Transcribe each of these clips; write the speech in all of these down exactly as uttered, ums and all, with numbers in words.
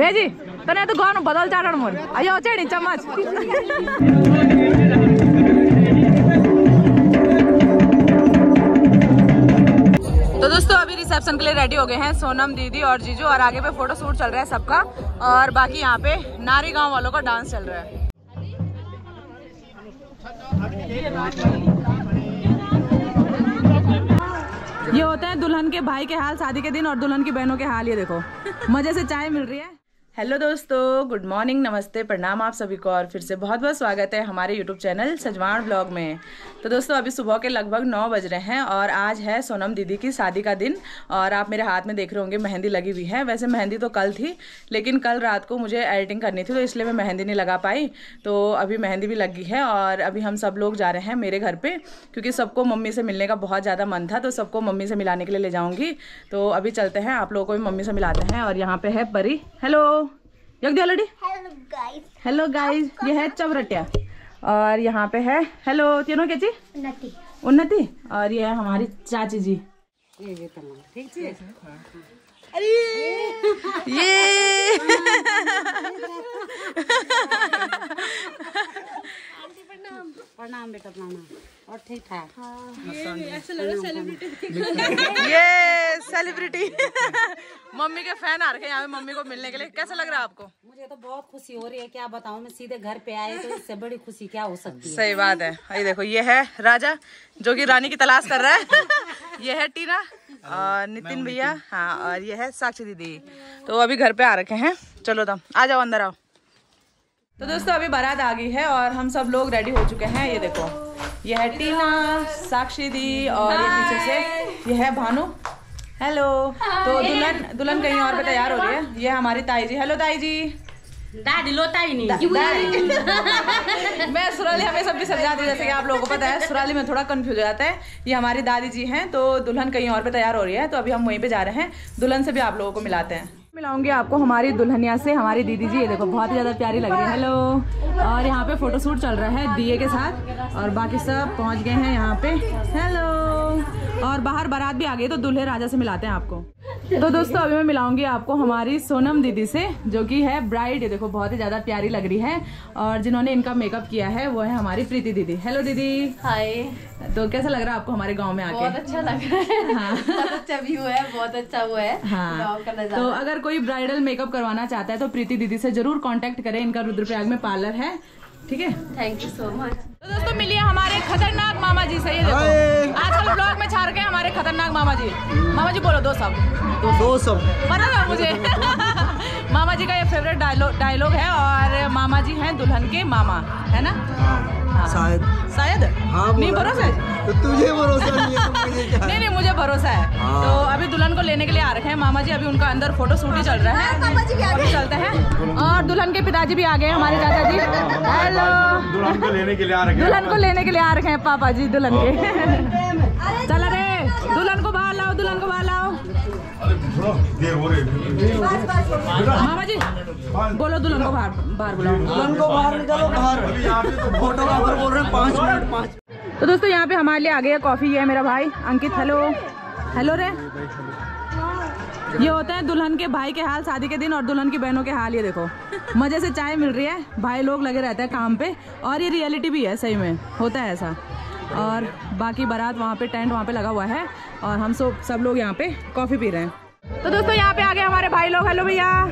भेजी तने तो गर्नु बदल चाडन मन आयो छ नि चम्मच तो दोस्तों अभी रिसेप्शन के लिए रेडी हो गए हैं सोनम दीदी और जीजू और आगे पे फोटो शूट चल रहा है सबका और बाकी यहाँ पे नारी गांव वालों का डांस चल रहा है। ये होते हैं दुल्हन के भाई के हाल शादी के दिन और दुल्हन की बहनों के हाल। ये देखो मजे से चाय मिल रही है। हेलो दोस्तों, गुड मॉर्निंग, नमस्ते, प्रणाम आप सभी को और फिर से बहुत बहुत स्वागत है हमारे यूट्यूब चैनल सजवान ब्लॉग में। तो दोस्तों अभी सुबह के लगभग नौ बज रहे हैं और आज है सोनम दीदी की शादी का दिन और आप मेरे हाथ में देख रहे होंगे मेहंदी लगी हुई है। वैसे मेहंदी तो कल थी लेकिन कल रात को मुझे एडिटिंग करनी थी तो इसलिए मैं मेहंदी नहीं लगा पाई। तो अभी मेहंदी भी लगी है और अभी हम सब लोग जा रहे हैं मेरे घर पर क्योंकि सबको मम्मी से मिलने का बहुत ज़्यादा मन था तो सबको मम्मी से मिलाने के लिए ले जाऊँगी। तो अभी चलते हैं, आप लोगों को भी मम्मी से मिलाते हैं। और यहाँ पर है Pari. Hello hello guys, hello guys, ये है चवरटिया और यहाँ पे है हेलो तीनों के जी उन्नति उन्नति और ये है हमारी चाची जी। ये ये ठीक है। अरे ये आंटी प्रणाम प्रणाम बेटा प्रणाम और ठीक ठाक। ये सेलिब्रिटी मम्मी के फैन आ रखे यहाँ पे मम्मी को मिलने के लिए। कैसा लग रहा है आपको? मुझे तो बहुत खुशी हो रही है, क्या बताऊँ, मैं सीधे घर पे आए तो इससे बड़ी खुशी क्या हो सकती है। सही बात है। ये देखो ये है राजा जो कि रानी की तलाश कर रहा है ये है टीना और नितिन भैया, हाँ, और ये है साक्षी दीदी। तो अभी घर पे आ रखे हैं। चलो तब आ जाओ, अंदर आओ। तो दोस्तों अभी बारात आ गई है और हम सब लोग रेडी हो चुके हैं। ये देखो ये है टीना, साक्षी दी और ये पीछे से ये है भानु। हेलो। तो दुल्हन दुल्हन कहीं और पे तैयार हो रही है। ये हमारी ताई जी। हेलो ताई जी। दादी लो ताई नहीं दा, दादी। मैं सुराली हमेशा भी समझा दी, जैसे कि आप लोगों को पता है सुराली में थोड़ा कंफ्यूज हो जाता है। ये हमारी दादी जी हैं। तो दुल्हन कहीं और पे तैयार हो रही है तो अभी हम वहीं पे जा रहे हैं, दुल्हन से भी आप लोगों को मिलाते हैं। मिलाऊंगी आपको हमारी दुल्हनिया से हमारी दीदी जी। ये देखो बहुत ही ज़्यादा प्यारी लग रही है। हेलो। और यहाँ पे फोटो शूट चल रहा है दिए के साथ और बाकी सब पहुँच गए हैं यहाँ पे। हेलो। और बाहर बारात भी आ गई तो दूल्हे राजा से मिलाते हैं आपको। तो दोस्तों अभी मैं मिलाऊंगी आपको हमारी सोनम दीदी से जो कि है ब्राइड। ये देखो बहुत ही ज़्यादा प्यारी लग रही है और जिन्होंने इनका मेकअप किया है वो है हमारी प्रीति दीदी। हेलो दीदी। हाय। तो कैसा लग रहा है आपको हमारे गांव में आके? बहुत अच्छा लग रहा है। हाँ। बहुत अच्छा व्यू है, बहुत अच्छा वो है। हाँ। तो अगर कोई ब्राइडल मेकअप करवाना चाहता है तो प्रीति दीदी से जरूर कॉन्टेक्ट करें। इनका रुद्रप्रयाग में पार्लर है। ठीक है, थैंक यू सो मच। तो दोस्तों मिलिए हमारे खतरनाक मामा जी से। ये देखो आजकल ब्लॉग में छाड़ गए हमारे खतरनाक मामा जी। मामा जी बोलो दो सब दो, दो सब पता है मुझे। मामा जी का ये फेवरेट डायलॉग डायलॉग है और मामा जी हैं दुल्हन के मामा, है ना? हाँ। शायद शायद हाँ, नहीं भरोसा है तो तुझे भरोसा नहीं है तो मुझे क्या? नहीं नहीं मुझे भरोसा है। तो अभी दुल्हन को लेने के लिए आ रखे हैं मामा जी। अभी उनका अंदर फोटो शूट ही चल रहा है। मामा जी भी आ गए, चलते हैं। और दुल्हन के पिताजी भी आ गए हमारे चाचा जी। हेलो। दुल्हन को लेने के लिए आ रखे हैं, दुल्हन को लेने के लिए आ रखे हैं पापा जी दुल्हन के। चल रे दुल्हन को बाहर लाओ, दुल्हन को बाहर लाओ। मामा जी बोलो दुल्हन को बाहर बाहर बुलाओ, दुल्हन को बाहर निकालो बाहर। फोटोग्राफर बोल रहे हैं पाँच मिनट पाँच। तो दोस्तों यहाँ पे हमारे लिए आ गया कॉफी। ये है मेरा भाई अंकित। हेलो। हेलो रे। ये होते हैं दुल्हन के भाई के हाल शादी के दिन और दुल्हन की बहनों के हाल। ये देखो मजे से चाय मिल रही है। भाई लोग लगे रहते हैं काम पे और ये रियलिटी भी है, सही में होता है ऐसा। और बाकी बारात वहाँ पे टेंट वहाँ पे लगा हुआ है और हम सब सब लोग यहाँ पे कॉफ़ी पी रहे हैं। तो दोस्तों यहाँ पे आ गए हमारे भाई लोग। हेलो भैया। और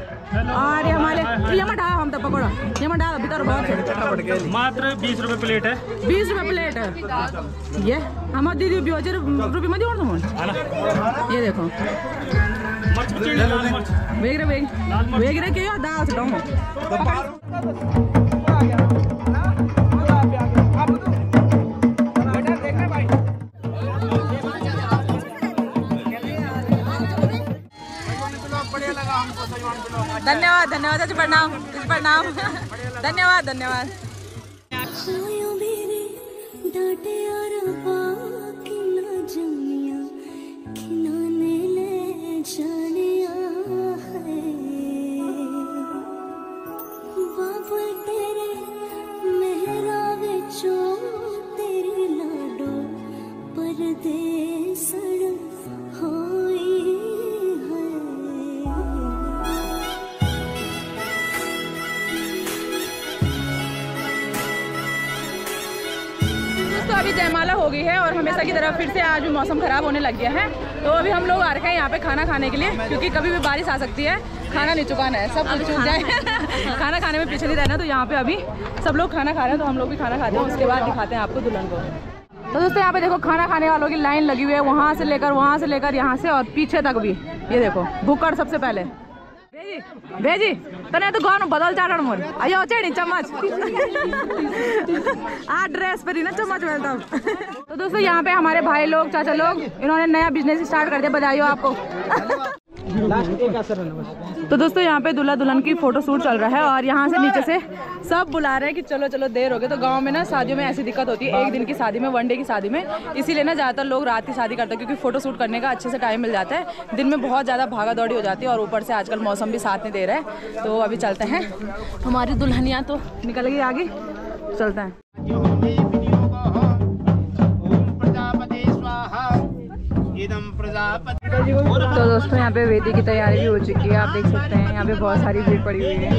ये हमारे ये मटा हम तब पकड़ो ये मटा अभी तो बहुत मात्र बीस रुपए प्लेट है। बीस रुपए प्लेट है। ये हमारे दीदी भी हजार रुपये मत जोड़। ये देखो वेग रे वेग रे क्यों दाल। धन्यवाद धन्यवाद तुझे प्रणाम तुझे प्रणाम धन्यवाद धन्यवाद। जयमाला हो गई है और हमेशा की तरह फिर से आज भी मौसम ख़राब होने लग गया है। तो अभी हम लोग आ रखे हैं यहाँ पे खाना खाने के लिए, क्योंकि कभी भी बारिश आ सकती है। खाना नहीं चुकाना है, सब कुछ छूट जाए, खाना खाने में पीछे नहीं रहना। तो यहाँ पे अभी सब लोग खाना खा रहे हैं, तो हम लोग भी खाना खाते हैं, उसके बाद दिखाते हैं आपको दुल्हन को। तो दोस्तों यहाँ पे देखो खाना खाने वालों की लाइन लगी हुई है, वहाँ से लेकर वहाँ से लेकर यहाँ से और पीछे तक भी। ये देखो भुक्कड़ सबसे पहले भेजी भेजी तने तो गाँव बदल चाटन मोर अयो चेड़ी चम्मच आ ड्रेस पर ही ना चम्मच मिलता। तो दोस्तों यहाँ पे हमारे भाई लोग चाचा लोग इन्होंने नया बिजनेस स्टार्ट कर दिया, बधाई हो आपको। तो दोस्तों यहाँ पे दूल्हा दुल्हन की फोटो शूट चल रहा है और यहाँ से नीचे से सब बुला रहे हैं कि चलो चलो देर हो गई। तो गांव में ना शादियों में ऐसी दिक्कत होती है, एक दिन की शादी में, वन डे की शादी में, इसीलिए ना ज़्यादातर लोग रात की शादी करते हैं, क्योंकि फोटो शूट करने का अच्छे से टाइम मिल जाता है। दिन में बहुत ज़्यादा भागा दौड़ी हो जाती है और ऊपर से आजकल मौसम भी साथ नहीं दे रहा है। तो अभी चलते हैं, हमारी दुल्हनियाँ तो निकल गई आगे, चलते हैं। तो दोस्तों यहाँ पे वेदी की तैयारी भी हो चुकी है, आप देख सकते हैं यहाँ पे बहुत सारी भीड़ पड़ी हुई है।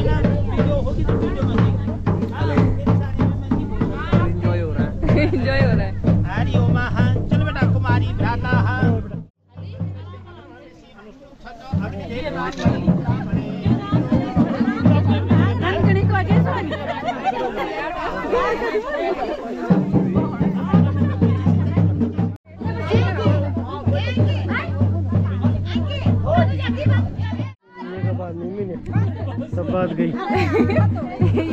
एंजॉय हो रहा है, एंजॉय हो रहा है। सब बात गई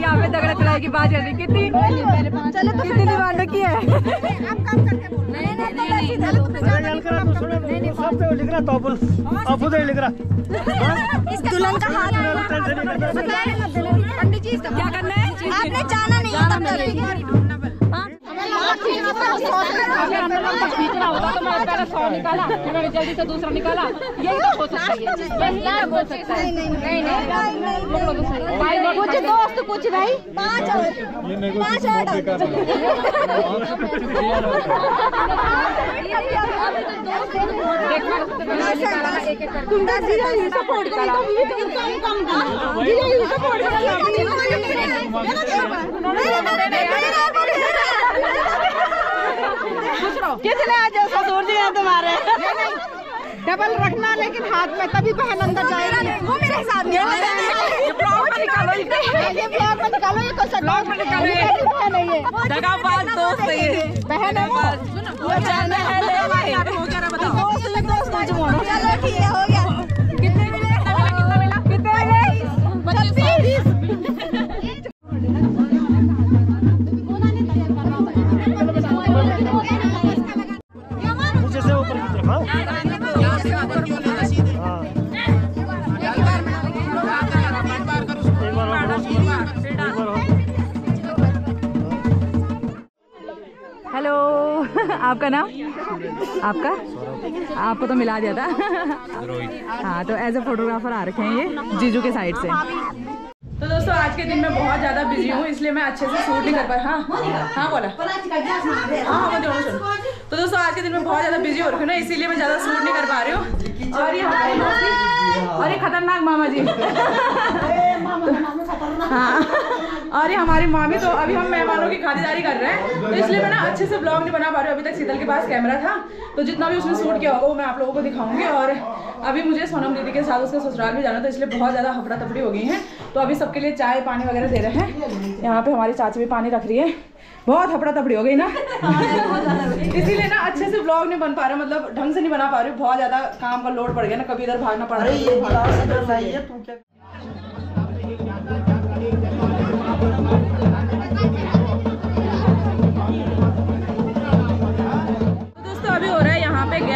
यहाँ पे दगड़ा चढ़ाई की बात है, कितनी कितनी दीवार लगी है। क्या करना है आपने, जाना नहीं जल्दी से दूसरा निकाला, यही तो हो सकता है। कुछ दोस्त कुछ भाई किसने आज ऐसा जोर दिया तुम्हारे? डबल रखना लेकिन हाथ में, तभी बहन अंदर जाएगा। वो मेरे हिसाब में निकालो, ये ब्लॉग में निकालो, ये कुछ ब्लॉग में निकालो, ये है नहीं है दगाबाज दोस्त है ये बहन है। वो जाना है ले भाई, हो गया ना बताओ दोस्त में दोस्त हो जाओ। चलो ठीक है, हो गया। कितने मिले, कितना मिला, कितना गए पच्चीस। हेलो आपका नाम, आपका, आपको तो मिला दिया था। हाँ तो एज ए फोटोग्राफर आ रखे हैं ये जीजू के साइड से। तो दोस्तों आज के दिन मैं बहुत ज़्यादा बिजी हूँ, इसलिए मैं अच्छे से शूट नहीं कर पाई। हाँ हाँ बोला हाँ बोलो। तो दोस्तों आज के दिन मैं बहुत ज़्यादा बिजी हो रही हूँ ना, इसीलिए मैं ज़्यादा शूट नहीं कर पा रही हूँ। और ये और ये खतरनाक मामा जी, हाँ और ये हमारी मामी। तो अभी हम मेहमानों की खातिरदारी कर रहे हैं, तो इसलिए मैं ना अच्छे से ब्लॉग नहीं बना पा रही हूँ। अभी तक शीतल के पास कैमरा था, तो जितना भी उसने शूट किया होगा वो मैं आप लोगों को दिखाऊंगी। और अभी मुझे सोनम दीदी के साथ उसके ससुराल भी जाना, तो इसलिए बहुत ज़्यादा हफड़ा तफड़ी हो गई है। तो अभी सबके लिए चाय पानी वगैरह दे रहे हैं। यहाँ पे हमारी चाची भी पानी रख रही है, बहुत हफड़ा तफड़ी हो गई ना। इसीलिए ना अच्छे से ब्लॉग नहीं बन पा रहा, मतलब ढंग से नहीं बना पा रही हूँ। बहुत ज़्यादा काम का लोड पड़ गया ना, कभी इधर भागना पड़ रहा है।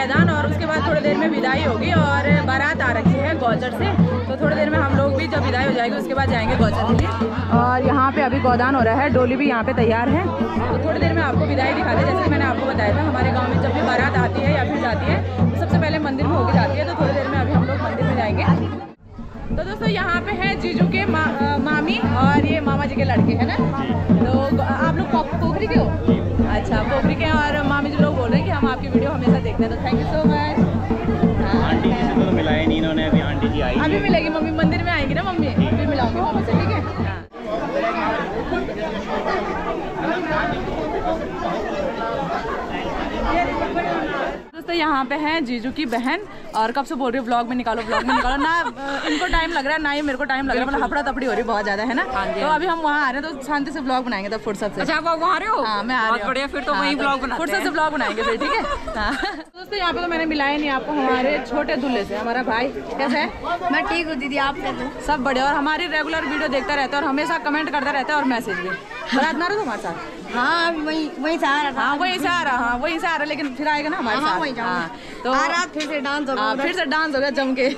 मैदान और उसके बाद थोड़ी देर में विदाई होगी और बारात आ रखी है गौचर से। तो थोड़ी देर में हम लोग भी जब विदाई हो जाएगी उसके बाद जाएंगे गौचर के लिए। और यहाँ पे अभी गोदान हो रहा है, डोली भी यहाँ पे तैयार है। तो थोड़ी देर में आपको विदाई दिखाते हैं। जैसे मैंने आपको बताया था, हमारे गाँव में जब भी बारात आती है या फिर जाती है तो सबसे पहले मंदिर में होकर जाती है। तो थोड़ी देर में अभी हम लोग मंदिर में जाएंगे। तो दोस्तों यहाँ पे है जीजू के मा, आ, मामी और ये मामा जी के लड़के हैं ना। तो आप लोग पोखरी के हो, अच्छा पोखरी के हैं। और मामी जी लोग बोल रहे हैं कि हम आपकी वीडियो हमेशा देखते हैं, तो thank you so much. Aunty ji से तो मिलाया नहीं इन्होंने, अभी आंटी जी आई, अभी मिलेगी मम्मी, मंदिर में आएंगी ना मम्मी, फिर मिलाऊंगी मामा से, ठीक है। यहाँ पे हैं जीजू की बहन, और कब से बोल रही हो व्लॉग में निकालो व्लॉग में निकालो ना इनको टाइम लग रहा है ना ये मेरे को टाइम लग रहा है, मतलब हपड़ा तपड़ी हो रही बहुत ज्यादा है ना। तो अभी हम वहाँ आ रहे हैं तो शांति से ब्लॉग बनाएंगे, तब फुर्सत से। अच्छा आप वहाँ आ रहे हो? हाँ मैं आ रही हूँ, फिर तो वही ब्लॉग बनाएंगे, फुर्सत से ब्लॉग बनाएंगे फिर, ठीक है। दोस्तों यहाँ पे तो मैंने मिलाया नहीं आपको हमारे छोटे दूल्हे से, हमारा भाई कैसा है? मैं ठीक हूँ दीदी, आप सब बढ़िया। और हमारी रेगुलर वीडियो देखता रहता है और हमेशा कमेंट करता रहता है और मैसेज भी बना रहे हमारे साथ। हाँ वही वही से आ रहा था, हाँ वही से आ रहा, हाँ वही से आ रहा, लेकिन फिर आएगा ना हमारे साथ। वही हाँ, तो आ रहा फिर से डांस होगा, फिर से डांस होगा जम के।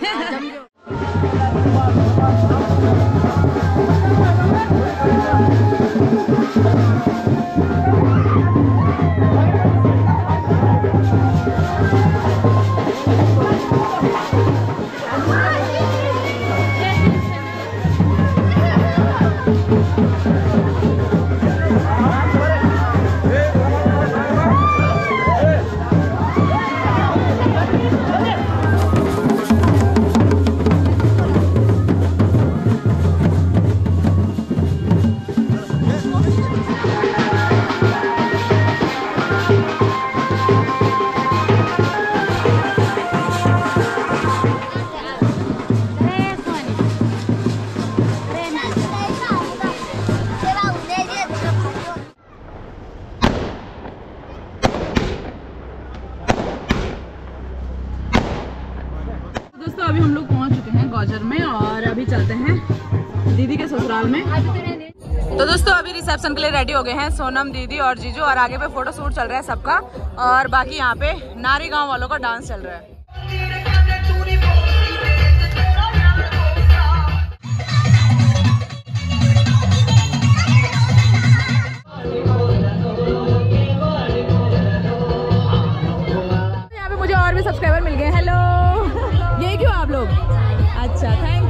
तो दोस्तों अभी रिसेप्शन के लिए रेडी हो गए हैं सोनम दीदी और जीजू, और आगे पे फोटो शूट चल रहा है सबका, और बाकी यहाँ पे नारी गांव वालों का डांस चल रहा है। यहाँ पे मुझे और भी सब्सक्राइबर मिल गए। हेलो, ये क्यों आप लोग? अच्छा थैंक